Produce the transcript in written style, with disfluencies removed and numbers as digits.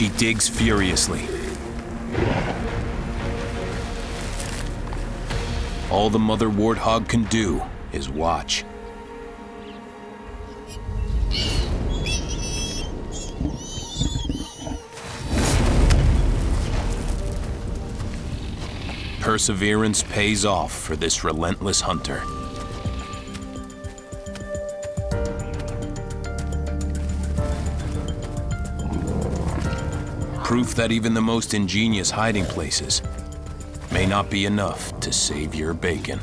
She digs furiously. All the mother warthog can do is watch. Perseverance pays off for this relentless hunter. Proof that even the most ingenious hiding places may not be enough to save your bacon.